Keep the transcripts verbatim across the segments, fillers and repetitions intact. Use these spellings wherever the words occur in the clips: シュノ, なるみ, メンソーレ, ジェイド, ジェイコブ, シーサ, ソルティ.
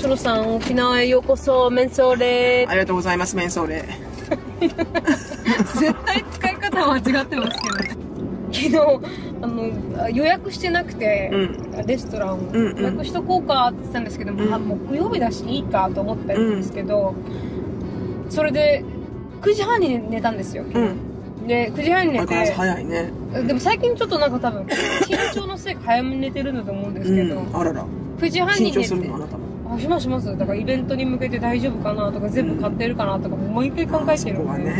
シュノさん、沖縄へようこそ。メンソーレ。ありがとうございます、メンソーレ。絶対使い方は間違ってますけど。昨日あの予約してなくて、うん、レストランを予約しとこうかって言ってたんですけど、うん、あ木曜日だしいいかと思ったんですけど、うん、それでくじはんに寝たんですよ、うん、でくじはんに寝て早いね、うん、でも最近ちょっとなんか多分緊張のせいか早めに寝てるんだと思うんですけど、うん、あららくじはんに寝て緊張するのあなたもあしますします。だからイベントに向けて大丈夫かなとか全部買ってるかなとかもう一回考えてるんで。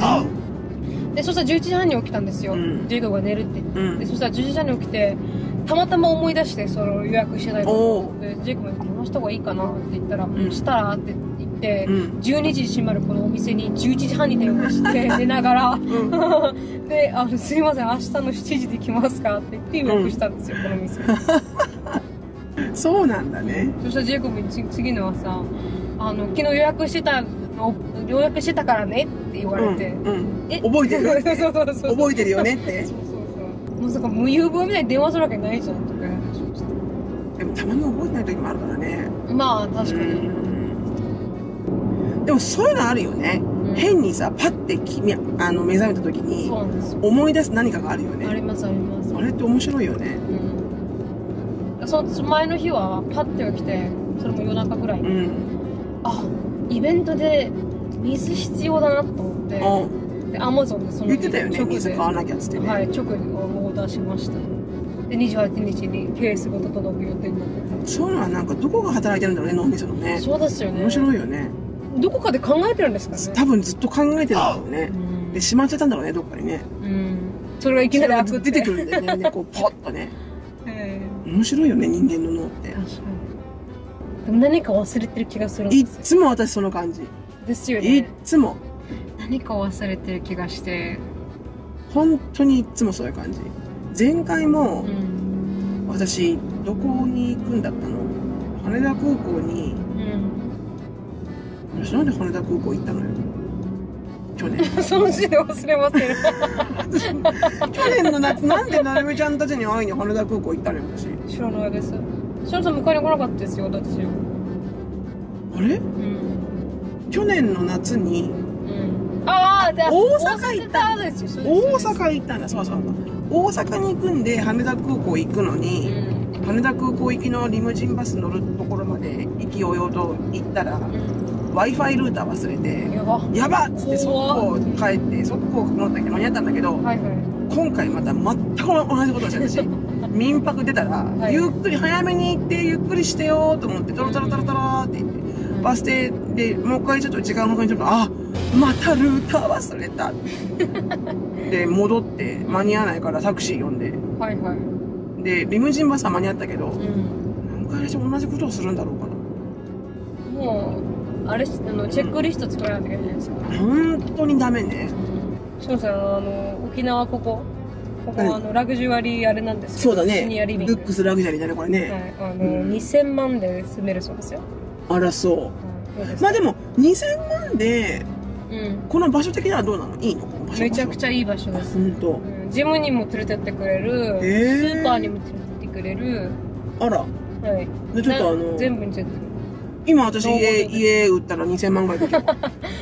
でそしたらじゅういちじはんに起きたんですよ、うん、ジェイドが寝るって、うん、でそしたらじゅういちじはんに起きてたまたま思い出してその予約してないことでジェイドも電話した方がいいかなって言ったら「うん、したら?」って言って、うん、じゅうにじに閉まるこのお店にじゅういちじはんに電話して寝ながら「うん、であのすいません明日のしちじで来ますか?」って言って予約したんですよ、うん、この店。そうなんだね。そしたらジェイコブに次の朝あの「昨日予約してたの予約してたからね」って言われて「え覚えてる覚えてるよね」ってそうそうそうまさか無遊病みたいに電話するわけないじゃんとかでもたまに覚えてない時もあるからね。まあ確かにでもそういうのあるよね、うん、変にさパッて君あの目覚めた時に思い出す何かがあるよね。ありますあります。あれって面白いよね、うん。その前の日はパッて起きてそれも夜中ぐらいに、うん、あイベントで水必要だなと思って、うん、でアマゾンでその時直で水買わなきゃっつってね、はい、直でオーダーしました。でにじゅうはちにちにケースごと届く予定になってて。そういうのはなんかどこが働いてるんだろうね脳みそのね。そうですよね。面白いよね。どこかで考えてるんですかね。多分ずっと考えてるんだろうね、うん、でしまっちゃったんだろうねどっかにね、うん、それがいきなり開く出てくるんだよねこうポッとね。面白いよね人間の脳って。確かにでも何か忘れてる気がするんですよ。いつも私その感じですよね。いつも何か忘れてる気がして本当にいつもそういう感じ。前回も、うん、私どこに行くんだったの羽田空港に、うん、私なんで羽田空港行ったのよ去年。その時で忘れません。去年の夏なんでなるみちゃんたちに会いに羽田空港行ったのよ私。知らないです。しのさん迎えに来なかったですよ私。あれ、うん、去年の夏に、うん、ああ大阪行ったんだ。大阪行ったんだ。そうそう大阪に行くんで羽田空港行くのに、うん、羽田空港行きのリムジンバス乗るところまで意気揚々と行ったら、うんWi-Fi ルーター忘れてやば、やばっつって速攻帰って速攻乗ったけど間に合ったんだけど、はいはい、今回また全く同じことをして私民泊出たら、はい、ゆっくり早めに行ってゆっくりしてよと思ってトロトロトロトロって言って、うん、バス停でもう一回ちょっと時間をかけちゃったらあまたルーター忘れたで戻って間に合わないからタクシー呼んで、はいはい、でリムジンバスは間に合ったけど、うん、何回しても同じことをするんだろうかな。もうあれあのチェックリスト作らないといけないんですか。本当にダメね。しのさんあの沖縄ここここあのラグジュアリーあれなんですけど。そうだね。シニアリビング。ルックスラグジュアリーだねこれね。はい、あの、うん、にせんまんで住めるそうですよ。あらそう。はい、まあでもにせんまんで、うん、この場所的にはどうなのいいの？この場所めちゃくちゃいい場所です。本当、うん。ジムにも連れてってくれる、えー、スーパーにも連れてってくれる。あら。はい。でちょっとあの全部に連れて。今私家家売ったらにせんまんぐらいだけ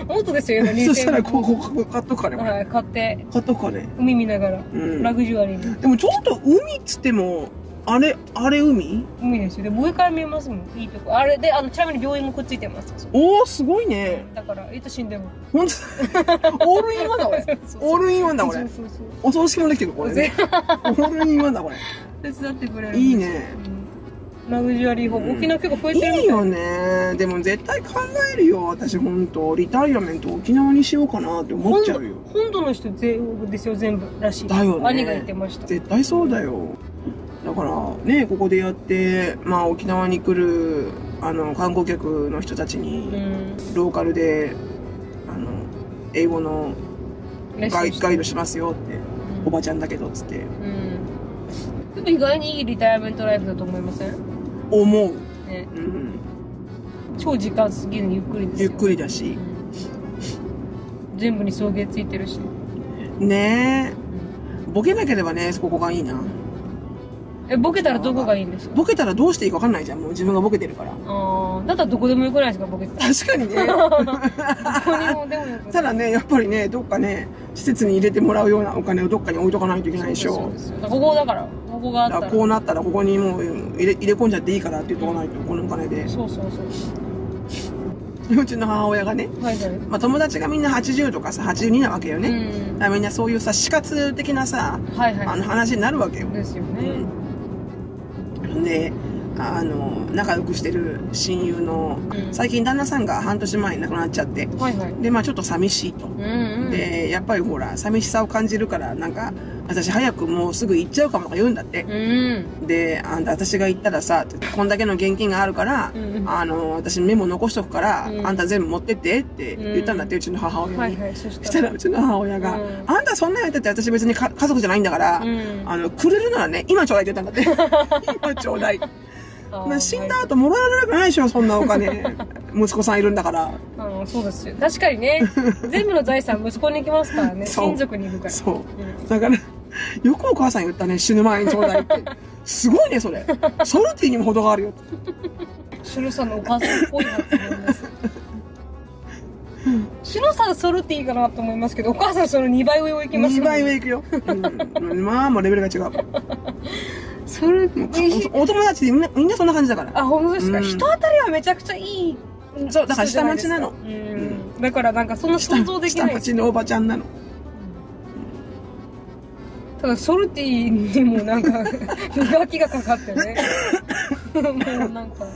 どもっとですよね。そしたらここ買っとくかね。はい買って買っとくかね。海見ながらラグジュアリーに。でもちょっと海っつってもあれあれ海海ですよ。でも上から見えますもんいいとこ。あれであのちなみに病院もくっついてます。おおすごいね。だからいつ死んでもホントオールインワンだこれ。オールインワンだこれ。お葬式もできてるこれね。オールインワンだこれ。手伝ってくれるいいねラグジュアリーホーム、うん、沖縄結構増えてるみたい。いいよね。でも絶対考えるよ私本当リタイアメント沖縄にしようかなって思っちゃうよ。本土の人全部ですよ全部らしいだよね。兄が言ってました。絶対そうだよ。だからねここでやってまあ沖縄に来るあの観光客の人たちに、うん、ローカルであの英語のガイ、ガイドしますよって、うん、おばちゃんだけどっつって、うん、でも意外にいいリタイアメントライフだと思いません思うね、うん、超時間過ぎるのゆっくりですよ。ゆっくりだし全部に送迎ついてるしねえ、うん、ボケなければねここがいいな。え、ボケたらどこがいいんですか？ボケたらどうしていいか分かんないじゃん、もう自分がボケてるから。ああ、だったらどこでもよくないですか、ボケて。確かにね。ただね、やっぱりね、どっかね、施設に入れてもらうようなお金をどっかに置いとかないといけないでしょ。そうですよ。ここだから、ここがあったら。こうなったら、ここにもう入れ、入れ込んじゃっていいからって言っとかないと、このお金で。そうそうそう。うちの母親がね、はいはい、まあ友達がみんなはちじゅうとかさ、はちじゅうになわけよね。だからみんなそういうさ、死活的なさ、はいはい、あの話になるわけよ。ですよね。うんで、あの仲良くしてる親友の、うん、最近旦那さんが半年前に亡くなっちゃって、はいはい、でまあちょっと寂しいと、うん、うん、でやっぱりほら寂しさを感じるから、なんか私早くもうすぐ行っちゃうかもとか言うんだって、うん、であんた私が行ったらさこんだけの現金があるから、うん、あの私メモ残しとくから、うん、あんた全部持ってってって言ったんだって、うちの母親に。そしたらうちの母親が、うん、あんたそんなんやってて私別に家族じゃないんだから、うん、あのくれるならね今ちょうだいって言ったんだって今ちょうだい死んだ後もらわれなくないでしょ、そんなお金。息子さんいるんだから。うん、そうですよ。確かにね、全部の財産息子に行きますからね、親族にいるから。そうだからよくお母さん言ったね、死ぬ前にちょうだいって。すごいねそれ、ソルティにも程があるよ。シュノさんのお母さんっぽいなって思います。シュノさんソルティかなと思いますけど、お母さんそのにばい上を行きますよ。にばい上行くよ。まあもうレベルが違う。それお友達でみんなみんなそんな感じだから。あ、本当ですか。人当たりはめちゃくちゃいい。そうだから下町なの。だからなんかそんな想像できない。下町のおばちゃんなの。ただソルティにもなんか磨きがかかってね、もうなんか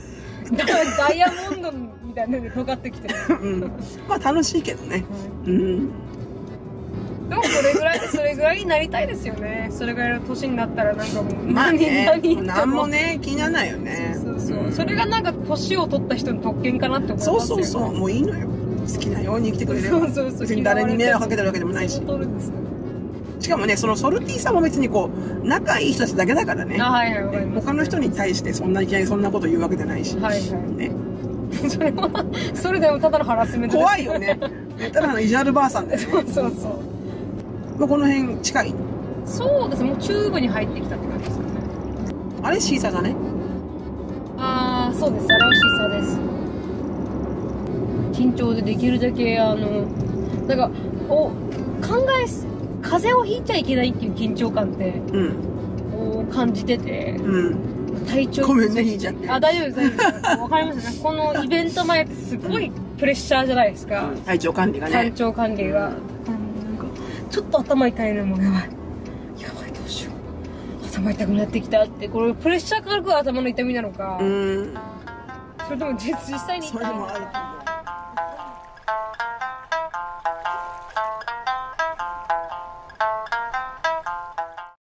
ダイヤモンドみたいなので尖ってきてる。まあ楽しいけどね。うん、でもそれぐらい、それぐらいになりたいですよね。それぐらいの年になったらなんかもう何何何もね気にならないよね。そうそう、それがなんか年を取った人の特権かなって思いますよ。そうそうそう、もういいのよ、好きなように生きてくれれば。そうそうそう、別に誰に迷惑かけてるわけでもないし。しかもね、そのソルティさんも別にこう仲いい人たちだけだからね、他の人に対してそんないきなりそんなこと言うわけじゃないし。はいはいね。それはそれでもただのハラスメント。怖いよね、ただの意地悪ばあさんだよ。そうそうそう、もうこの辺近い。そうです、もう中部に入ってきたって感じですかね。あれシーサだね。ああ、そうです、あれはシーサです。緊張でできるだけあのなんかお考え風邪をひいちゃいけないっていう緊張感って、うん、を感じてて、うん、体調ごめんねひいちゃって。あ、大丈夫です大丈夫です。わかりますね。このイベント前ってすごいプレッシャーじゃないですか、うん、体調管理がね。体調管理が、うん、ちょっと頭痛いのもやばいやばいどうしよう、頭痛くなってきたって。これプレッシャーかかるから頭の痛みなのか、うん、それとも実際に痛いのか。